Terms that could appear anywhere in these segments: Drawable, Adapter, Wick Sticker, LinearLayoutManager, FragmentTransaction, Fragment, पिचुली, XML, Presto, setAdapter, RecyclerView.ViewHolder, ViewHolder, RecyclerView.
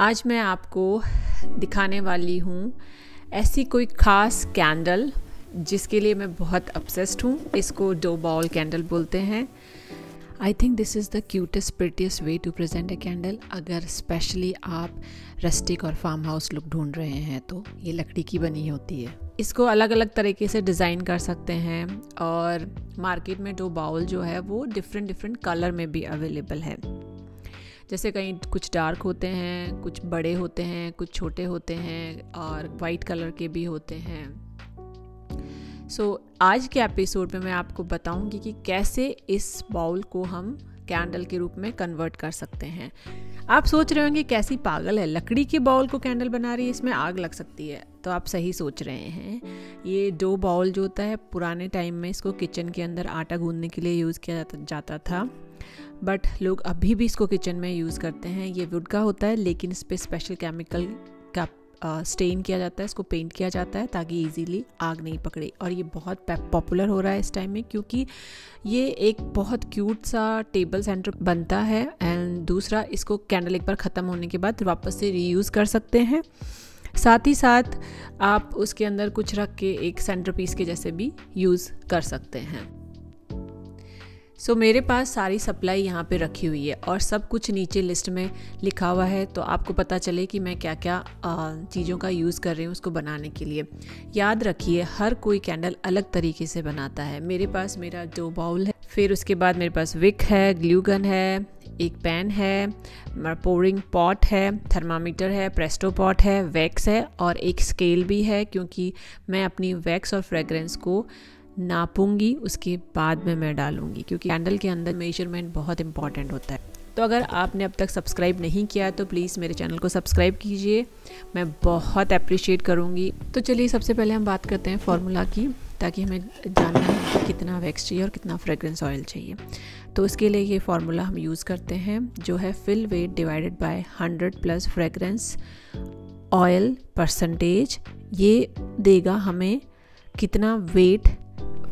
आज मैं आपको दिखाने वाली हूँ ऐसी कोई ख़ास कैंडल जिसके लिए मैं बहुत ऑब्सेस्ड हूँ। इसको डो बॉल कैंडल बोलते हैं। I think this is the cutest prettiest way to present a candle. अगर स्पेशली आप रस्टिक और फार्म हाउस लुक ढूंढ रहे हैं तो ये लकड़ी की बनी होती है। इसको अलग अलग तरीके से डिज़ाइन कर सकते हैं और मार्केट में डो बॉल जो है वो डिफरेंट कलर में भी अवेलेबल है। जैसे कहीं कुछ डार्क होते हैं, कुछ बड़े होते हैं, कुछ छोटे होते हैं और वाइट कलर के भी होते हैं। आज के एपिसोड में मैं आपको बताऊंगी कि कैसे इस बाउल को हम कैंडल के रूप में कन्वर्ट कर सकते हैं। आप सोच रहे होंगे कैसी पागल है, लकड़ी के बाउल को कैंडल बना रही है, इसमें आग लग सकती है। तो आप सही सोच रहे हैं। ये डो बाउल जो होता है पुराने टाइम में इसको किचन के अंदर आटा गूंदने के लिए यूज़ किया जाता था, बट लोग अभी भी इसको किचन में यूज़ करते हैं। ये वुड का होता है लेकिन इस पर स्पेशल केमिकल का स्टेन किया जाता है, इसको पेंट किया जाता है ताकि इजीली आग नहीं पकड़े। और ये बहुत पॉपुलर हो रहा है इस टाइम में क्योंकि ये एक बहुत क्यूट सा टेबल सेंटर बनता है। एंड दूसरा, इसको कैंडल एक बार ख़त्म होने के बाद वापस से रीयूज़ कर सकते हैं। साथ ही साथ आप उसके अंदर कुछ रख के एक सेंटर पीस के जैसे भी यूज़ कर सकते हैं। सो मेरे पास सारी सप्लाई यहाँ पे रखी हुई है और सब कुछ नीचे लिस्ट में लिखा हुआ है, तो आपको पता चले कि मैं क्या क्या चीज़ों का यूज़ कर रही हूँ उसको बनाने के लिए। याद रखिए हर कोई कैंडल अलग तरीके से बनाता है। मेरे पास मेरा डो बाउल है, फिर उसके बाद मेरे पास विक है, ग्लू गन है, एक पैन है, पोरिंग पॉट है, थर्मामीटर है, प्रेस्टो पॉट है, वैक्स है और एक स्केल भी है क्योंकि मैं अपनी वैक्स और फ्रेगरेंस को नापूंगी उसके बाद में मैं डालूंगी क्योंकि कैंडल के अंदर मेजरमेंट बहुत इंपॉर्टेंट होता है। तो अगर आपने अब तक सब्सक्राइब नहीं किया तो प्लीज़ मेरे चैनल को सब्सक्राइब कीजिए, मैं बहुत अप्रिशिएट करूंगी। तो चलिए सबसे पहले हम बात करते हैं फार्मूला की, ताकि हमें जानना है कि कितना वैक्स चाहिए और कितना फ्रेगरेंस ऑयल चाहिए। तो उसके लिए ये फार्मूला हम यूज़ करते हैं जो है fill weight divided by 100 plus fragrance oil percentage. ये देगा हमें कितना वेट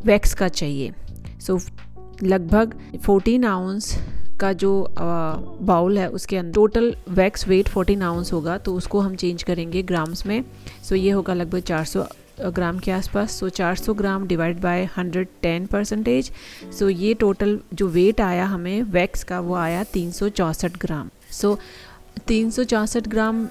वैक्स का चाहिए। लगभग 14 आउंस का जो बाउल है उसके अंदर टोटल वैक्स वेट 14 आउंस होगा, तो उसको हम चेंज करेंगे ग्राम्स में। ये होगा लगभग 400 ग्राम के आसपास। 400 ग्राम डिवाइड बाय 110%। ये टोटल जो वेट आया हमें वैक्स का वो आया 364 ग्राम। 364 ग्राम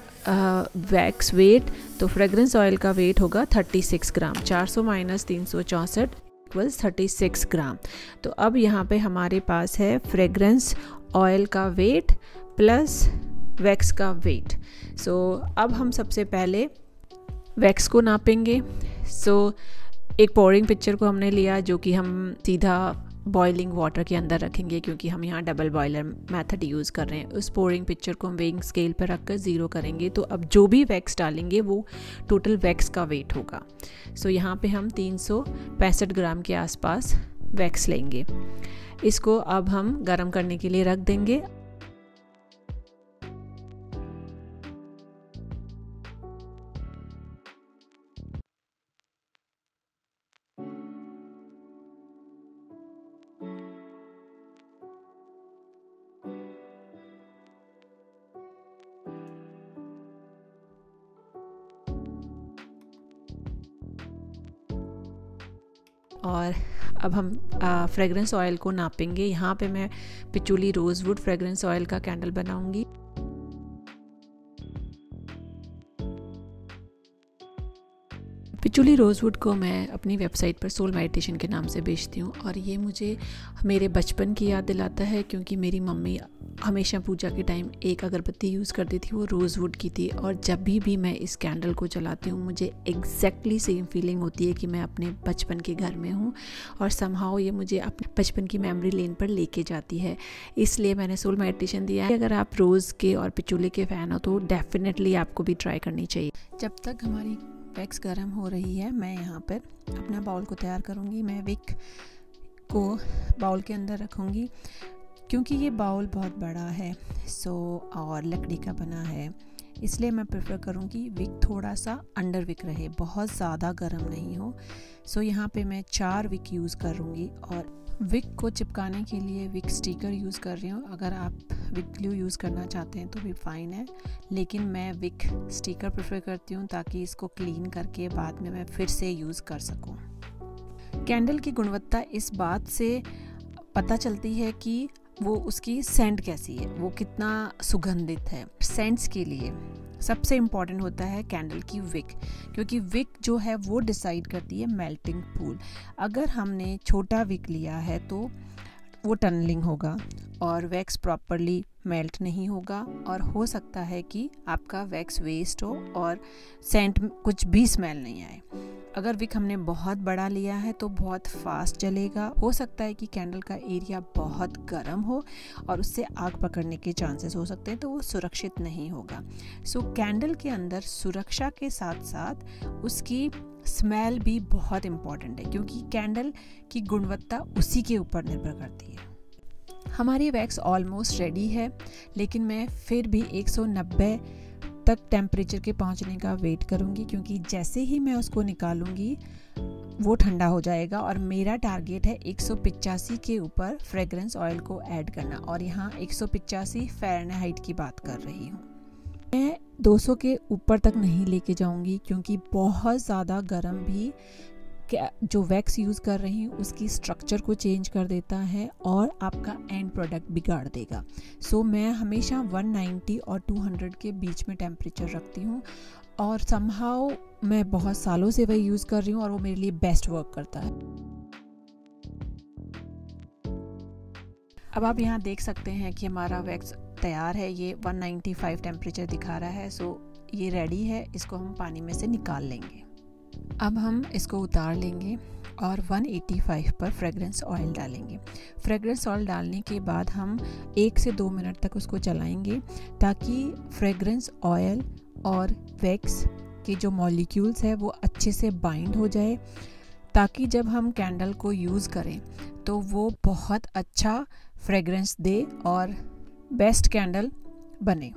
वैक्स वेट, तो फ्रेगरेंस ऑयल का वेट होगा 36 ग्राम। 400 माइनस 364 इक्वल्स 36 ग्राम। तो अब यहाँ पे हमारे पास है फ्रेगरेंस ऑयल का वेट प्लस वैक्स का वेट। अब हम सबसे पहले वैक्स को नापेंगे। एक पोरिंग पिक्चर को हमने लिया जो कि हम सीधा बॉइलिंग वाटर के अंदर रखेंगे क्योंकि हम यहाँ डबल बॉयलर मेथड यूज़ कर रहे हैं। उस पोरिंग पिक्चर को हम वेइंग स्केल पर रखकर ज़ीरो करेंगे, तो अब जो भी वैक्स डालेंगे वो टोटल वैक्स का वेट होगा। यहाँ पे हम 365 ग्राम के आसपास वैक्स लेंगे। इसको अब हम गर्म करने के लिए रख देंगे। और अब हम फ्रेगरेंस ऑयल को नापेंगे। यहाँ पे मैं पिचुली रोज़वुड फ्रेगरेंस ऑयल का कैंडल बनाऊंगी। पिचुली रोज़वुड को मैं अपनी वेबसाइट पर सोल मेडिटेशन के नाम से बेचती हूँ और ये मुझे मेरे बचपन की याद दिलाता है क्योंकि मेरी मम्मी हमेशा पूजा के टाइम एक अगरबत्ती यूज़ करती थी, वो रोज़वुड की थी। और जब भी मैं इस कैंडल को जलाती हूँ मुझे एग्जैक्टली सेम फीलिंग होती है कि मैं अपने बचपन के घर में हूँ और समहाउ ये मुझे अपने बचपन की मेमोरी लेन पर लेके जाती है। इसलिए मैंने सोल मेडिटेशन दिया है। अगर आप रोज़ के और पिचुले के फ़ैन हो तो डेफिनेटली आपको भी ट्राई करनी चाहिए। जब तक हमारी वैक्स गर्म हो रही है मैं यहाँ पर अपना बाउल को तैयार करूँगी। मैं विक को बाउल के अंदर रखूँगी क्योंकि ये बाउल बहुत बड़ा है और लकड़ी का बना है। इसलिए मैं प्रेफर करूँगी विक थोड़ा सा अंडर विक रहे, बहुत ज़्यादा गर्म नहीं हो। सो यहाँ पे मैं 4 विक यूज़ करूँगी और विक को चिपकाने के लिए विक स्टिकर यूज़ कर रही हूँ। अगर आप विक ग्लू यूज़ करना चाहते हैं तो भी फाइन है, लेकिन मैं विक स्टिकर प्रेफर करती हूँ ताकि इसको क्लीन करके बाद में मैं फिर से यूज़ कर सकूँ। कैंडल की गुणवत्ता इस बात से पता चलती है कि वो उसकी सेंट कैसी है, वो कितना सुगंधित है। सेंट्स के लिए सबसे इम्पॉर्टेंट होता है कैंडल की विक, क्योंकि विक जो है वो डिसाइड करती है मेल्टिंग पूल। अगर हमने छोटा विक लिया है तो वो टनलिंग होगा और वैक्स प्रॉपरली मेल्ट नहीं होगा, और हो सकता है कि आपका वैक्स वेस्ट हो और सेंट कुछ भी स्मेल नहीं आए। अगर विक हमने बहुत बड़ा लिया है तो बहुत फास्ट जलेगा, हो सकता है कि कैंडल का एरिया बहुत गर्म हो और उससे आग पकड़ने के चांसेस हो सकते हैं, तो वो सुरक्षित नहीं होगा। सो कैंडल के अंदर सुरक्षा के साथ साथ उसकी स्मेल भी बहुत इम्पॉर्टेंट है, क्योंकि कैंडल की गुणवत्ता उसी के ऊपर निर्भर करती है। हमारी वैक्स ऑलमोस्ट रेडी है, लेकिन मैं फिर भी 190 तक टेम्परेचर के पहुंचने का वेट करूंगी, क्योंकि जैसे ही मैं उसको निकालूंगी वो ठंडा हो जाएगा और मेरा टारगेट है 185 के ऊपर फ्रेगरेंस ऑयल को ऐड करना, और यहाँ 185 फ़ारेनहाइट की बात कर रही हूँ। मैं 200 के ऊपर तक नहीं लेके जाऊंगी, क्योंकि बहुत ज़्यादा गर्म भी जो वैक्स यूज़ कर रही हूँ उसकी स्ट्रक्चर को चेंज कर देता है और आपका एंड प्रोडक्ट बिगाड़ देगा। सो मैं हमेशा 190 और 200 के बीच में टेम्परेचर रखती हूँ, और समहाउ मैं बहुत सालों से वही यूज़ कर रही हूँ और वो मेरे लिए बेस्ट वर्क करता है। अब आप यहाँ देख सकते हैं कि हमारा वैक्स तैयार है, ये 195 टेम्परेचर दिखा रहा है। सो ये रेडी है, इसको हम पानी में से निकाल लेंगे। अब हम इसको उतार लेंगे और 185 पर फ्रेगरेंस ऑयल डालेंगे। फ्रेगरेंस ऑयल डालने के बाद हम 1 से 2 मिनट तक उसको चलाएंगे, ताकि फ्रेगरेंस ऑयल और वैक्स के जो मॉलिक्यूल्स है वो अच्छे से बाइंड हो जाए, ताकि जब हम कैंडल को यूज़ करें तो वो बहुत अच्छा फ्रेगरेंस दे और बेस्ट कैंडल बने।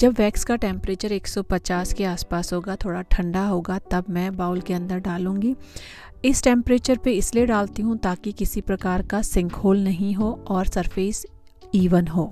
जब वैक्स का टेम्परेचर 150 के आसपास होगा, थोड़ा ठंडा होगा, तब मैं बाउल के अंदर डालूंगी। इस टेम्परेचर पे इसलिए डालती हूँ ताकि किसी प्रकार का सिंक होल नहीं हो और सरफेस इवन हो।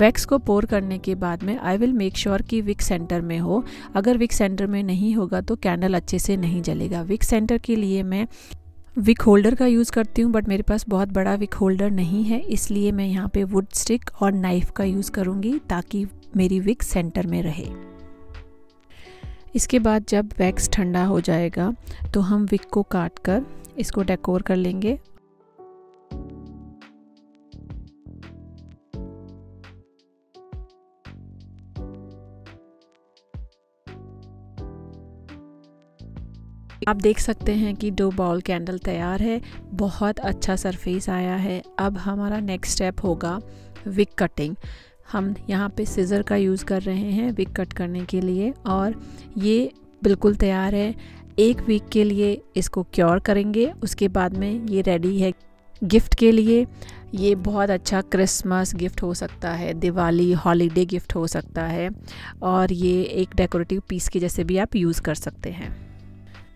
वैक्स को पोर करने के बाद में आई विल मेक श्योर कि विक सेंटर में हो। अगर विक सेंटर में नहीं होगा तो कैंडल अच्छे से नहीं जलेगा। विक सेंटर के लिए मैं विक होल्डर का यूज़ करती हूँ, बट मेरे पास बहुत बड़ा विक होल्डर नहीं है, इसलिए मैं यहाँ पे वुड स्टिक और नाइफ का यूज़ करूँगी ताकि मेरी विक सेंटर में रहे। इसके बाद जब वैक्स ठंडा हो जाएगा तो हम विक को काट कर इसको डेकोर कर लेंगे। आप देख सकते हैं कि 2 बाउल कैंडल तैयार है, बहुत अच्छा सरफेस आया है। अब हमारा नेक्स्ट स्टेप होगा विक कटिंग। हम यहाँ पे सिज़र का यूज़ कर रहे हैं विक कट करने के लिए, और ये बिल्कुल तैयार है। 1 वीक के लिए इसको क्योर करेंगे, उसके बाद में ये रेडी है गिफ्ट के लिए। ये बहुत अच्छा क्रिसमस गिफ्ट हो सकता है, दिवाली हॉलीडे गिफ्ट हो सकता है, और ये एक डेकोरेटिव पीस के जैसे भी आप यूज़ कर सकते हैं।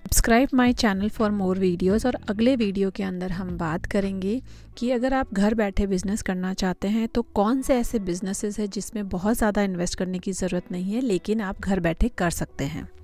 Subscribe my channel for more videos, और अगले वीडियो के अंदर हम बात करेंगे कि अगर आप घर बैठे बिजनेस करना चाहते हैं तो कौन से ऐसे बिजनेसेस हैं जिसमें बहुत ज़्यादा इन्वेस्ट करने की ज़रूरत नहीं है, लेकिन आप घर बैठे कर सकते हैं।